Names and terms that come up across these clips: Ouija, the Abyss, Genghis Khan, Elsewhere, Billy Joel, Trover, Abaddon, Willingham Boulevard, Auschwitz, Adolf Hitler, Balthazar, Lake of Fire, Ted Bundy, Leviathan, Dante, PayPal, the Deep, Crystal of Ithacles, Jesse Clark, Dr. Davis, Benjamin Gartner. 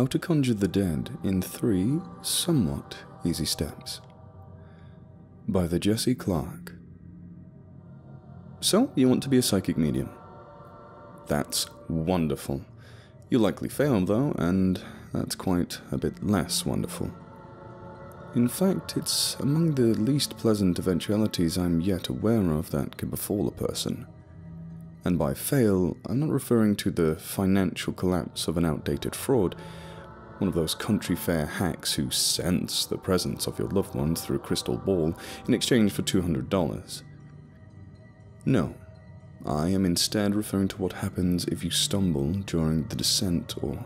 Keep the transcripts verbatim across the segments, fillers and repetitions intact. How to Conjure the Dead in Three Somewhat Easy Steps by the Jesse Clark. So, you want to be a psychic medium? That's wonderful. You'll likely fail though, and that's quite a bit less wonderful. In fact, it's among the least pleasant eventualities I'm yet aware of that can befall a person. And by fail, I'm not referring to the financial collapse of an outdated fraud, one of those country fair hacks who sense the presence of your loved ones through a crystal ball in exchange for two hundred dollars. No, I am instead referring to what happens if you stumble during the descent, or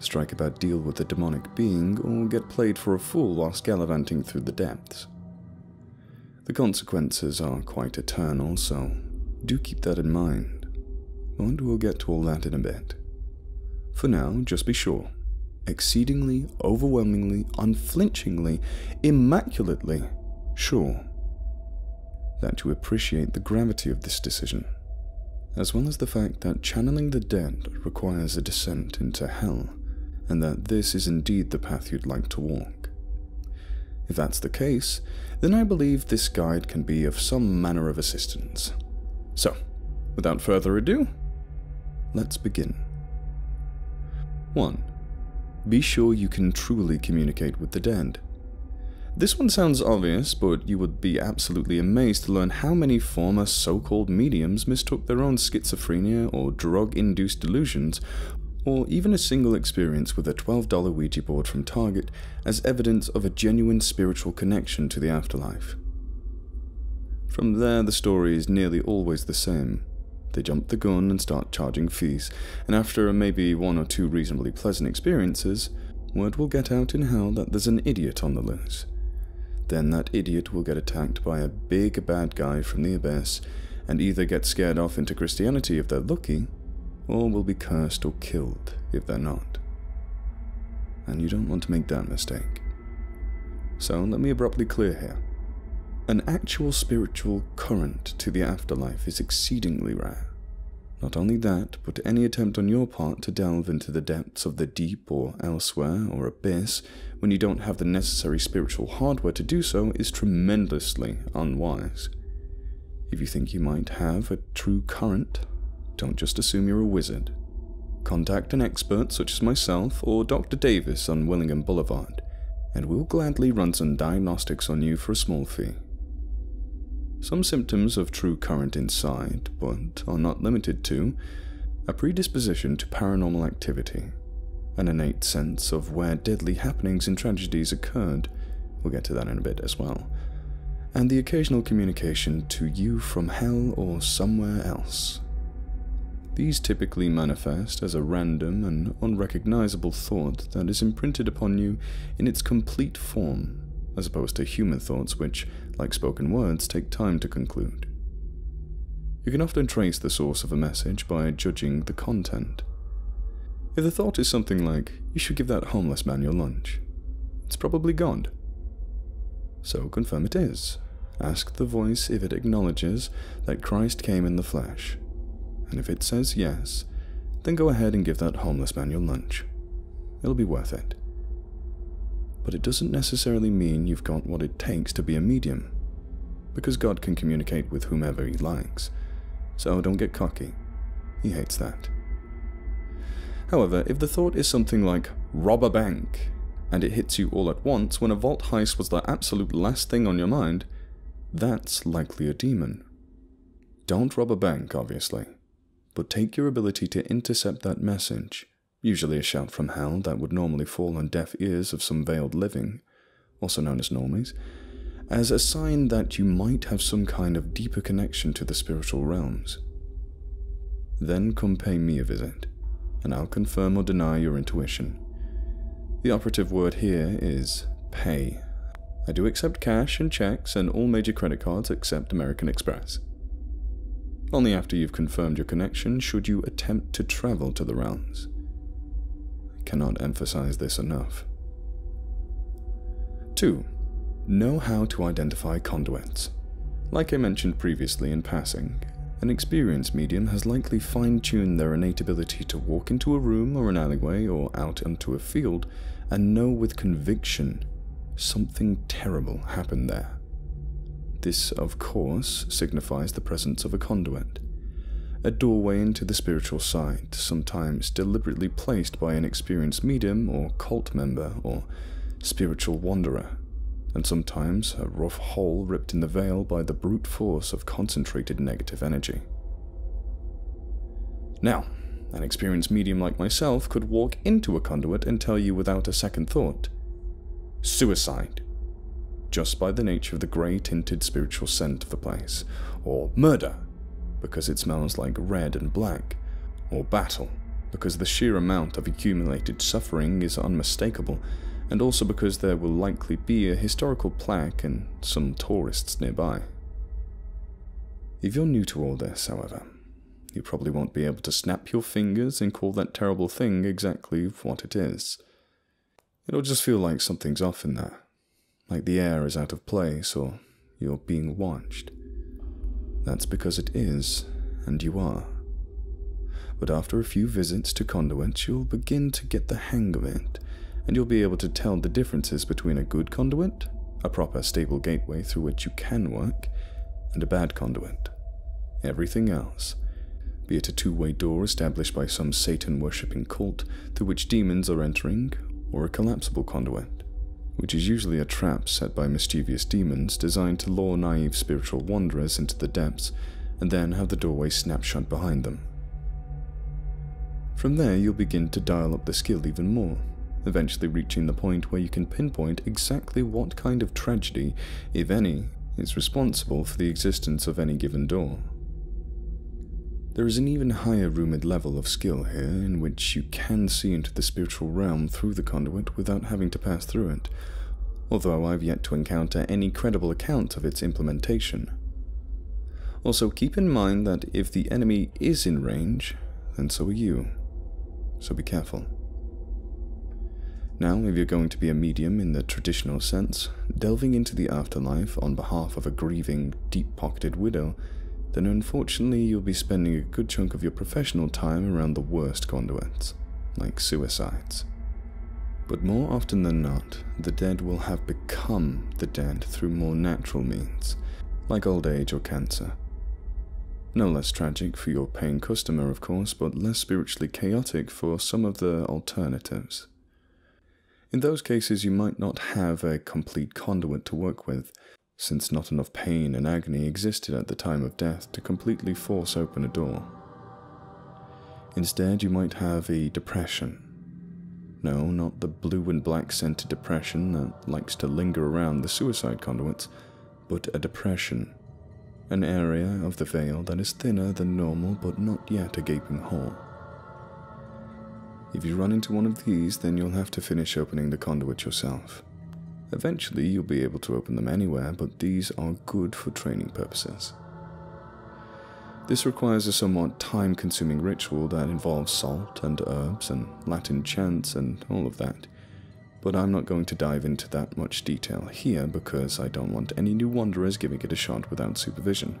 strike a bad deal with a demonic being, or get played for a fool whilst gallivanting through the depths. The consequences are quite eternal, so do keep that in mind, and we'll get to all that in a bit. For now, just be sure, exceedingly, overwhelmingly, unflinchingly, immaculately sure that you appreciate the gravity of this decision, as well as the fact that channeling the dead requires a descent into hell, and that this is indeed the path you'd like to walk. If that's the case, then I believe this guide can be of some manner of assistance. So, without further ado, let's begin. one. Be sure you can truly communicate with the dead. This one sounds obvious, but you would be absolutely amazed to learn how many former so-called mediums mistook their own schizophrenia or drug-induced delusions, or even a single experience with a twelve dollar Ouija board from Target, as evidence of a genuine spiritual connection to the afterlife. From there, the story is nearly always the same. They jump the gun and start charging fees, and after maybe one or two reasonably pleasant experiences, word will get out in hell that there's an idiot on the loose. Then that idiot will get attacked by a big bad guy from the Abyss, and either get scared off into Christianity if they're lucky, or will be cursed or killed if they're not. And you don't want to make that mistake. So let me abruptly clear here. An actual spiritual current to the afterlife is exceedingly rare. Not only that, but any attempt on your part to delve into the depths of the Deep or Elsewhere or Abyss when you don't have the necessary spiritual hardware to do so is tremendously unwise. If you think you might have a true current, don't just assume you're a wizard. Contact an expert such as myself or Doctor Davis on Willingham Boulevard, and we'll gladly run some diagnostics on you for a small fee. Some symptoms of true current inside, but are not limited to, a predisposition to paranormal activity, an innate sense of where deadly happenings and tragedies occurred, we'll get to that in a bit as well, and the occasional communication to you from hell or somewhere else. These typically manifest as a random and unrecognizable thought that is imprinted upon you in its complete form, as opposed to human thoughts which, like spoken words, take time to conclude. You can often trace the source of a message by judging the content. If the thought is something like, "You should give that homeless man your lunch," it's probably God. So confirm it is. Ask the voice if it acknowledges that Christ came in the flesh, and if it says yes, then go ahead and give that homeless man your lunch. It'll be worth it. But it doesn't necessarily mean you've got what it takes to be a medium, because God can communicate with whomever he likes, so don't get cocky. He hates that. However, if the thought is something like, "rob a bank," and it hits you all at once when a vault heist was the absolute last thing on your mind, that's likely a demon. Don't rob a bank, obviously, but take your ability to intercept that message, usually a shout from hell that would normally fall on deaf ears of some veiled living, also known as normies, as a sign that you might have some kind of deeper connection to the spiritual realms. Then come pay me a visit, and I'll confirm or deny your intuition. The operative word here is pay. I do accept cash and checks and all major credit cards except American Express. Only after you've confirmed your connection should you attempt to travel to the realms. Cannot emphasize this enough. two. Know how to identify conduits. Like I mentioned previously in passing, An experienced medium has likely fine-tuned their innate ability to walk into a room or an alleyway or out onto a field and know with conviction something terrible happened there. This, of course, signifies the presence of a conduit, a doorway into the spiritual side, sometimes deliberately placed by an experienced medium or cult member or spiritual wanderer, and sometimes a rough hole ripped in the veil by the brute force of concentrated negative energy. Now, an experienced medium like myself could walk into a conduit and tell you without a second thought, suicide, just by the nature of the grey-tinted spiritual scent of the place, or murder, because it smells like red and black, or battle, because the sheer amount of accumulated suffering is unmistakable, and also because there will likely be a historical plaque and some tourists nearby. If you're new to all this, however, you probably won't be able to snap your fingers and call that terrible thing exactly what it is. It'll just feel like something's off in there, like the air is out of place or you're being watched. That's because it is, and you are. But after a few visits to conduits, you'll begin to get the hang of it, and you'll be able to tell the differences between a good conduit, a proper stable gateway through which you can work, and a bad conduit. Everything else, be it a two-way door established by some Satan-worshipping cult through which demons are entering, or a collapsible conduit, which is usually a trap set by mischievous demons designed to lure naive spiritual wanderers into the depths and then have the doorway snap shut behind them. From there you'll begin to dial up the skill even more, eventually reaching the point where you can pinpoint exactly what kind of tragedy, if any, is responsible for the existence of any given door. There is an even higher rumored level of skill here, in which you can see into the spiritual realm through the conduit without having to pass through it, although I've yet to encounter any credible account of its implementation. Also keep in mind that if the enemy is in range, then so are you, so be careful. Now, if you're going to be a medium in the traditional sense, delving into the afterlife on behalf of a grieving, deep-pocketed widow, then unfortunately you'll be spending a good chunk of your professional time around the worst conduits, like suicides. But more often than not, the dead will have become the dead through more natural means, like old age or cancer. No less tragic for your paying customer, of course, but less spiritually chaotic for some of the alternatives. In those cases you might not have a complete conduit to work with, since not enough pain and agony existed at the time of death to completely force open a door. Instead, you might have a depression. No, not the blue and black scented depression that likes to linger around the suicide conduits, but a depression, an area of the veil that is thinner than normal but not yet a gaping hole. If you run into one of these, then you'll have to finish opening the conduit yourself. Eventually, you'll be able to open them anywhere, but these are good for training purposes. This requires a somewhat time-consuming ritual that involves salt and herbs and Latin chants and all of that, but I'm not going to dive into that much detail here because I don't want any new wanderers giving it a shot without supervision.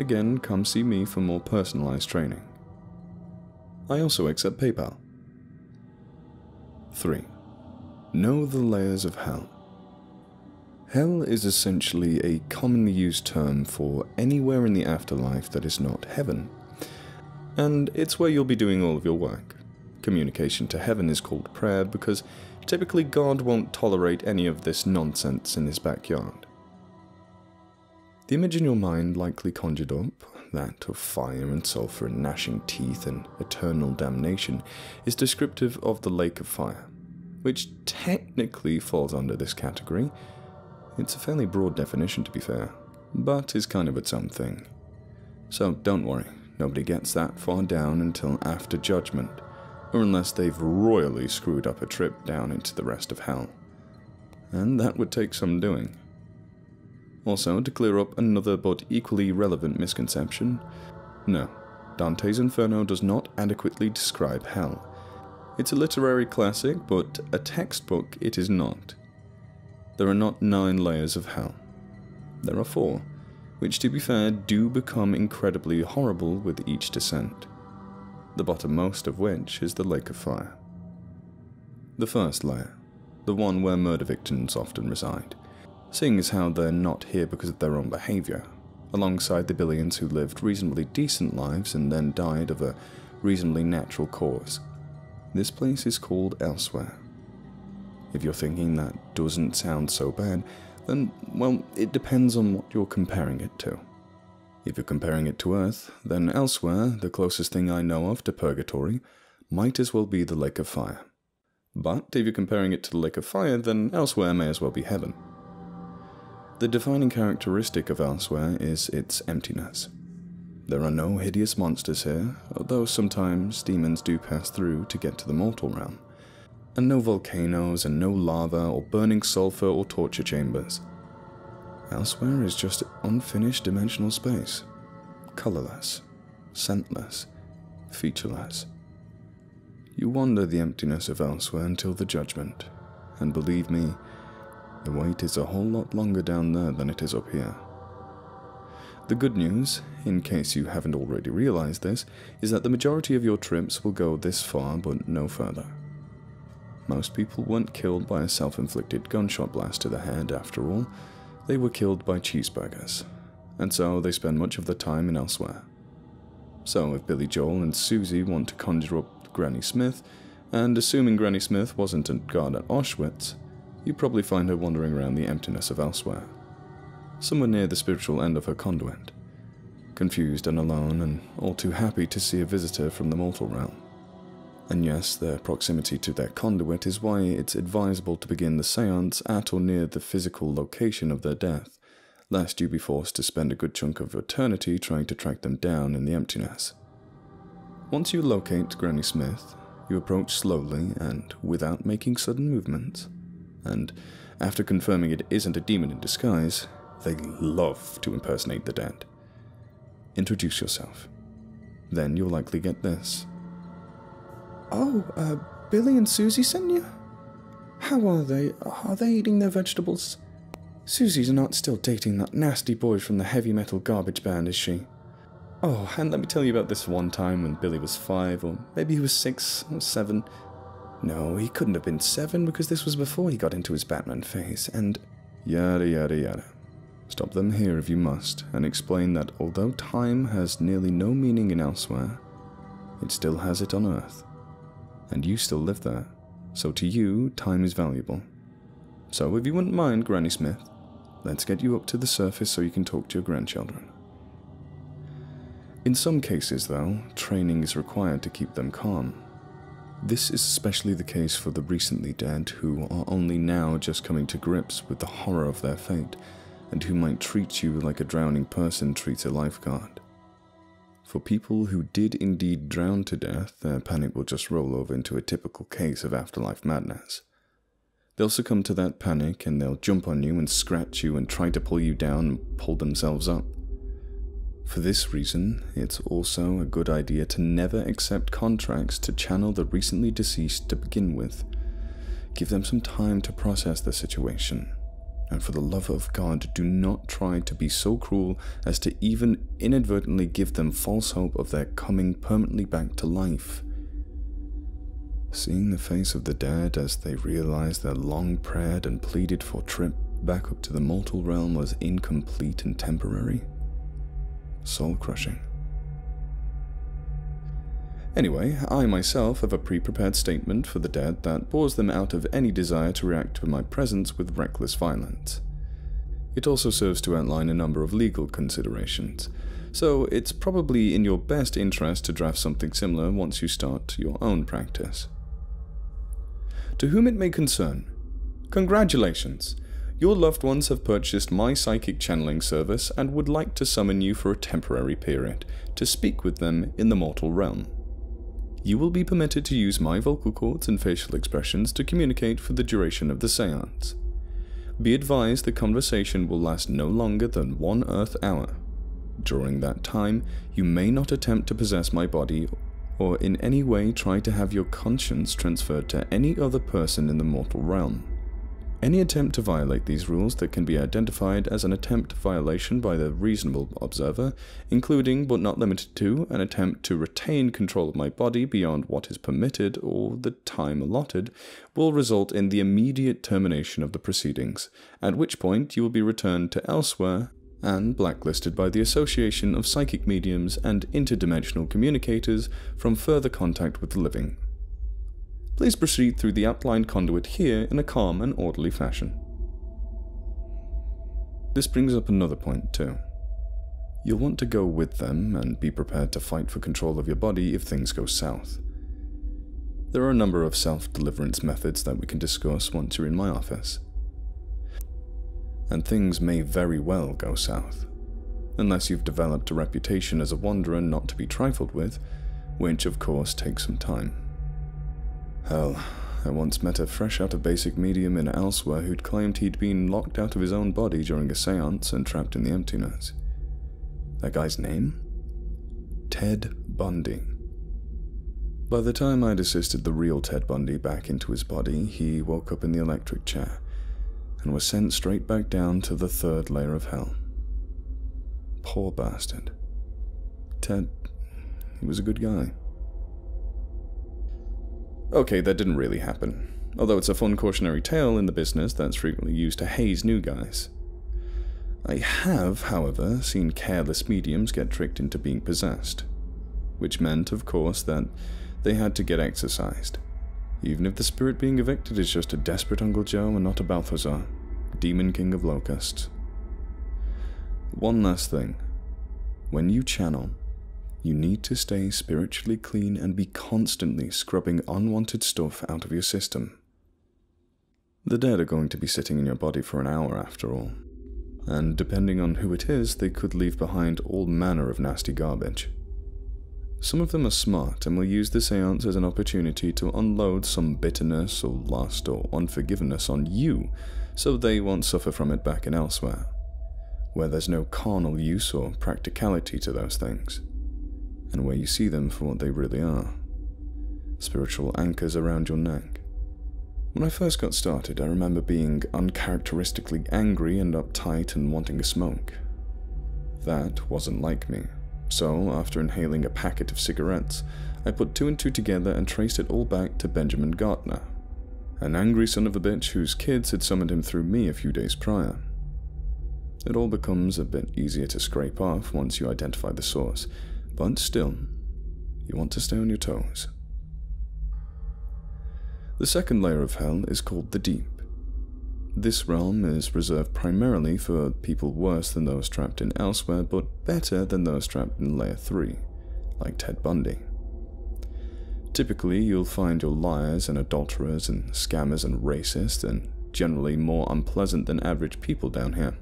Again, come see me for more personalized training. I also accept PayPal. three. Know the layers of hell. Hell is essentially a commonly used term for anywhere in the afterlife that is not heaven, and it's where you'll be doing all of your work. Communication to heaven is called prayer because typically God won't tolerate any of this nonsense in his backyard. The image in your mind likely conjured up, that of fire and sulphur and gnashing teeth and eternal damnation, is descriptive of the Lake of Fire, which technically falls under this category. It's a fairly broad definition to be fair, but is kind of its own thing. So don't worry, nobody gets that far down until after judgment, or unless they've royally screwed up a trip down into the rest of hell. And that would take some doing. Also, to clear up another but equally relevant misconception, no, Dante's Inferno does not adequately describe hell. It's a literary classic, but a textbook it is not. There are not nine layers of hell. There are four, which to be fair do become incredibly horrible with each descent, the bottommost of which is the Lake of Fire. The first layer, the one where murder victims often reside, seeing as how they're not here because of their own behaviour, alongside the billions who lived reasonably decent lives and then died of a reasonably natural cause. This place is called Elsewhere. If you're thinking that doesn't sound so bad, then, well, it depends on what you're comparing it to. If you're comparing it to Earth, then Elsewhere, the closest thing I know of to purgatory, might as well be the Lake of Fire. But if you're comparing it to the Lake of Fire, then Elsewhere may as well be heaven. The defining characteristic of Elsewhere is its emptiness. There are no hideous monsters here, although sometimes demons do pass through to get to the mortal realm, and no volcanoes and no lava or burning sulfur or torture chambers. Elsewhere is just unfinished dimensional space, colourless, scentless, featureless. You wander the emptiness of Elsewhere until the judgment, and believe me, the wait is a whole lot longer down there than it is up here. The good news, in case you haven't already realized this, is that the majority of your trips will go this far but no further. Most people weren't killed by a self-inflicted gunshot blast to the head after all, they were killed by cheeseburgers, and so they spend much of their time in Elsewhere. So if Billy Joel and Susie want to conjure up Granny Smith, and assuming Granny Smith wasn't a guard at Auschwitz, you probably find her wandering around the emptiness of Elsewhere, somewhere near the spiritual end of her conduit, confused and alone and all too happy to see a visitor from the mortal realm. And yes, their proximity to their conduit is why it's advisable to begin the seance at or near the physical location of their death, lest you be forced to spend a good chunk of eternity trying to track them down in the emptiness. Once you locate Granny Smith, you approach slowly and without making sudden movements, and after confirming it isn't a demon in disguise, they love to impersonate the dead. Introduce yourself. Then you'll likely get this. Oh, uh, Billy and Susie sent you? How are they? Are they eating their vegetables? Susie's not still dating that nasty boy from the heavy metal garbage band, is she? Oh, and let me tell you about this one time when Billy was five, or maybe he was six, or seven. No, he couldn't have been seven because this was before he got into his Batman phase, and yada yada yada. Stop them here if you must, and explain that although time has nearly no meaning in Elsewhere, it still has it on Earth. And you still live there, so to you, time is valuable. So if you wouldn't mind, Granny Smith, let's get you up to the surface so you can talk to your grandchildren. In some cases, though, training is required to keep them calm. This is especially the case for the recently dead who are only now just coming to grips with the horror of their fate, and who might treat you like a drowning person treats a lifeguard. For people who did indeed drown to death, their panic will just roll over into a typical case of afterlife madness. They'll succumb to that panic and they'll jump on you and scratch you and try to pull you down and pull themselves up. For this reason, it's also a good idea to never accept contracts to channel the recently deceased to begin with. Give them some time to process the situation, and for the love of God, do not try to be so cruel as to even inadvertently give them false hope of their coming permanently back to life. Seeing the face of the dead as they realized their long prayed and pleaded for trip back up to the mortal realm was incomplete and temporary. Soul-crushing. Anyway, I myself have a pre-prepared statement for the dead that bores them out of any desire to react to my presence with reckless violence. It also serves to outline a number of legal considerations, so it's probably in your best interest to draft something similar once you start your own practice. To whom it may concern, congratulations! Your loved ones have purchased my psychic channeling service and would like to summon you for a temporary period, to speak with them in the mortal realm. You will be permitted to use my vocal cords and facial expressions to communicate for the duration of the seance. Be advised the conversation will last no longer than one Earth hour. During that time, you may not attempt to possess my body or in any way try to have your conscience transferred to any other person in the mortal realm. Any attempt to violate these rules that can be identified as an attempt violation by the reasonable observer, including but not limited to an attempt to retain control of my body beyond what is permitted or the time allotted, will result in the immediate termination of the proceedings, at which point you will be returned to Elsewhere and blacklisted by the Association of Psychic Mediums and Interdimensional Communicators from further contact with the living. Please proceed through the outlined conduit here in a calm and orderly fashion. This brings up another point too. You'll want to go with them and be prepared to fight for control of your body if things go south. There are a number of self-deliverance methods that we can discuss once you're in my office. And things may very well go south, unless you've developed a reputation as a wanderer not to be trifled with, which of course takes some time. Hell, I once met a fresh-out-of-basic medium in Elsewhere who'd claimed he'd been locked out of his own body during a seance and trapped in the emptiness. That guy's name? Ted Bundy. By the time I'd assisted the real Ted Bundy back into his body, he woke up in the electric chair and was sent straight back down to the third layer of hell. Poor bastard. Ted, he was a good guy. Okay, that didn't really happen, although it's a fun cautionary tale in the business that's frequently used to haze new guys. I have, however, seen careless mediums get tricked into being possessed, which meant, of course, that they had to get exorcised. Even if the spirit being evicted is just a desperate Uncle Joe and not a Balthazar, Demon King of Locusts. One last thing. When you channel, you need to stay spiritually clean and be constantly scrubbing unwanted stuff out of your system. The dead are going to be sitting in your body for an hour after all, and depending on who it is, they could leave behind all manner of nasty garbage. Some of them are smart and will use the seance as an opportunity to unload some bitterness or lust or unforgiveness on you, so they won't suffer from it back in Elsewhere, where there's no carnal use or practicality to those things, and where you see them for what they really are. Spiritual anchors around your neck. When I first got started, I remember being uncharacteristically angry and uptight and wanting a smoke. That wasn't like me, so after inhaling a packet of cigarettes, I put two and two together and traced it all back to Benjamin Gartner, an angry son of a bitch whose kids had summoned him through me a few days prior. It all becomes a bit easier to scrape off once you identify the source, but still, you want to stay on your toes. The second layer of hell is called the Deep. This realm is reserved primarily for people worse than those trapped in Elsewhere, but better than those trapped in Layer three, like Ted Bundy. Typically, you'll find your liars and adulterers and scammers and racists and generally more unpleasant than average people down here.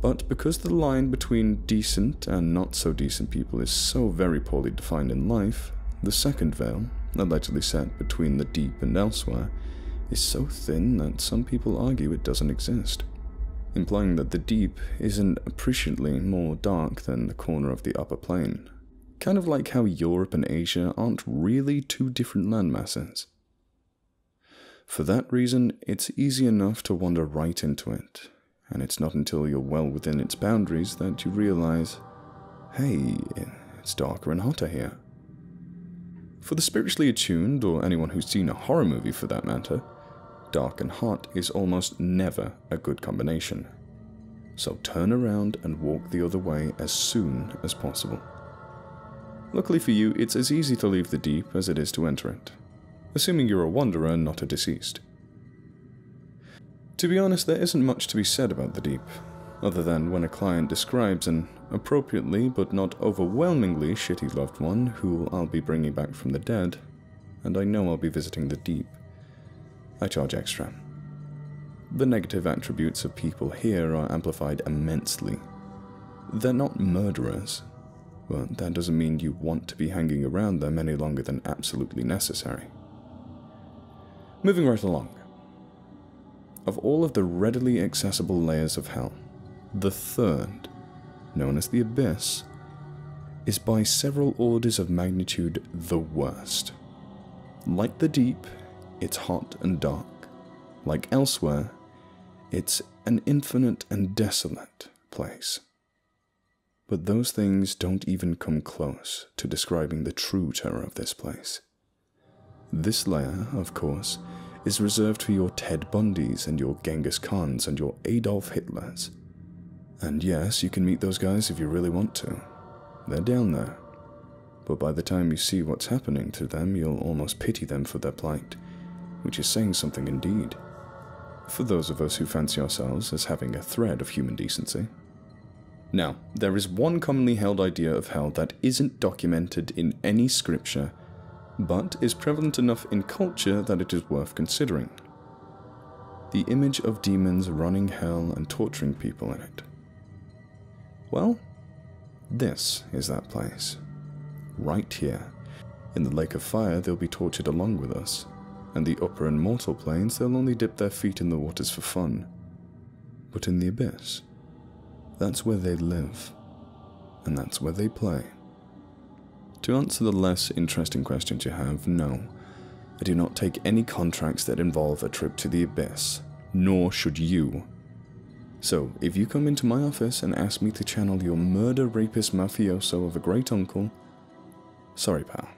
But because the line between decent and not-so-decent people is so very poorly defined in life, the second veil, allegedly set between the Deep and Elsewhere, is so thin that some people argue it doesn't exist, implying that the Deep isn't appreciably more dark than the corner of the upper plain. Kind of like how Europe and Asia aren't really two different landmasses. For that reason, it's easy enough to wander right into it, and it's not until you're well within its boundaries that you realize, hey, it's darker and hotter here. For the spiritually attuned, or anyone who's seen a horror movie for that matter, dark and hot is almost never a good combination. So turn around and walk the other way as soon as possible. Luckily for you, it's as easy to leave the Deep as it is to enter it, assuming you're a wanderer and not a deceased. To be honest, there isn't much to be said about the Deep, other than when a client describes an appropriately but not overwhelmingly shitty loved one who I'll be bringing back from the dead, and I know I'll be visiting the Deep. I charge extra. The negative attributes of people here are amplified immensely. They're not murderers, but that doesn't mean you want to be hanging around them any longer than absolutely necessary. Moving right along. Of all of the readily accessible layers of hell, the third, known as the Abyss, is by several orders of magnitude the worst. Like the Deep, it's hot and dark, Like elsewhere, it's an infinite and desolate place. But those things don't even come close to describing the true terror of this place. This layer, of course, is reserved for your Ted Bundys and your Genghis Khans and your Adolf Hitlers. And yes, you can meet those guys if you really want to. They're down there. But by the time you see what's happening to them, you'll almost pity them for their plight, which is saying something indeed. For those of us who fancy ourselves as having a thread of human decency. Now, there is one commonly held idea of hell that isn't documented in any scripture, but is prevalent enough in culture that it is worth considering. The image of demons running hell and torturing people in it. Well, this is that place. Right here. In the Lake of Fire, they'll be tortured along with us, and the upper and mortal planes, they'll only dip their feet in the waters for fun. But in the Abyss, that's where they live, and that's where they play. To answer the less interesting questions you have, no, I do not take any contracts that involve a trip to the Abyss, nor should you. So, if you come into my office and ask me to channel your murder rapist mafioso of a great uncle, sorry pal,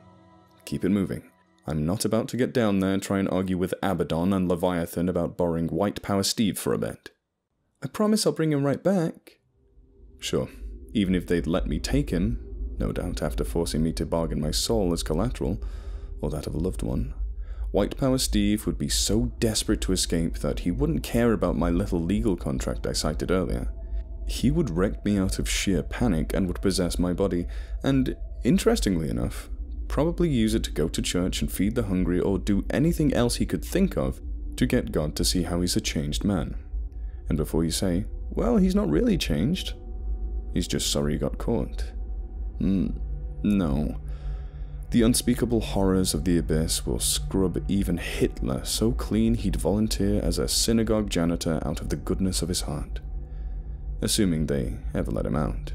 keep it moving. I'm not about to get down there and try and argue with Abaddon and Leviathan about borrowing White Power Steve for a bit. I promise I'll bring him right back. Sure, even if they'd let me take him, no doubt after forcing me to bargain my soul as collateral, or that of a loved one, White Power Steve would be so desperate to escape that he wouldn't care about my little legal contract I cited earlier. He would wreck me out of sheer panic and would possess my body, and, interestingly enough, probably use it to go to church and feed the hungry or do anything else he could think of to get God to see how he's a changed man. And before you say, well, he's not really changed, he's just sorry he got caught. Mm, no. The unspeakable horrors of the Abyss will scrub even Hitler so clean he'd volunteer as a synagogue janitor out of the goodness of his heart. Assuming they ever let him out.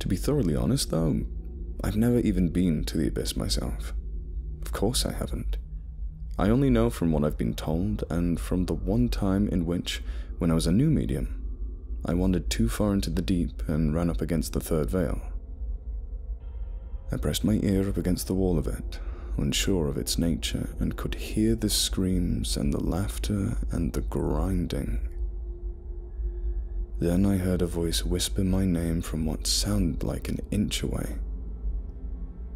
To be thoroughly honest though, I've never even been to the Abyss myself. Of course I haven't. I only know from what I've been told and from the one time in which, when I was a new medium, I wandered too far into the deep and ran up against the third veil. I pressed my ear up against the wall of it, unsure of its nature, and could hear the screams and the laughter and the grinding. Then I heard a voice whisper my name from what sounded like an inch away.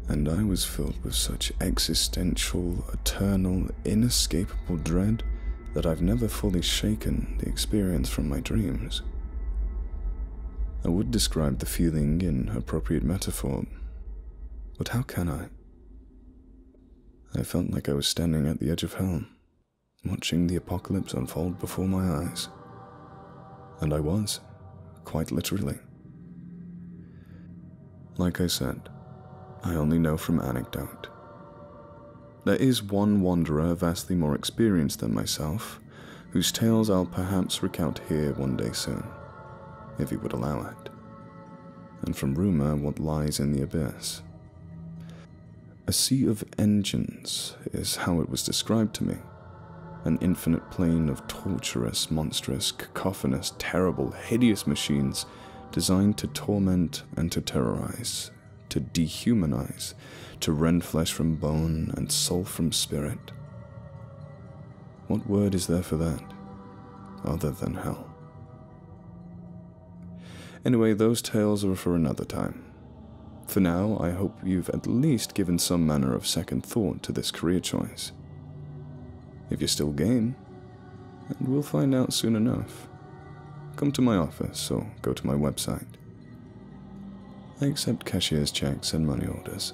And I was filled with such existential, eternal, inescapable dread that I've never fully shaken the experience from my dreams. I would describe the feeling in appropriate metaphor, but how can I? I felt like I was standing at the edge of hell, watching the apocalypse unfold before my eyes. And I was, quite literally. Like I said, I only know from anecdote. There is one wanderer vastly more experienced than myself, whose tales I'll perhaps recount here one day soon, if he would allow it, and from rumor what lies in the Abyss. A sea of engines is how it was described to me, an infinite plane of torturous, monstrous, cacophonous, terrible, hideous machines designed to torment and to terrorize, to dehumanize, to rend flesh from bone and soul from spirit. What word is there for that, other than hell? Anyway, those tales are for another time. For now, I hope you've at least given some manner of second thought to this career choice. If you're still game, and we'll find out soon enough, come to my office or go to my website. I accept cashier's checks and money orders.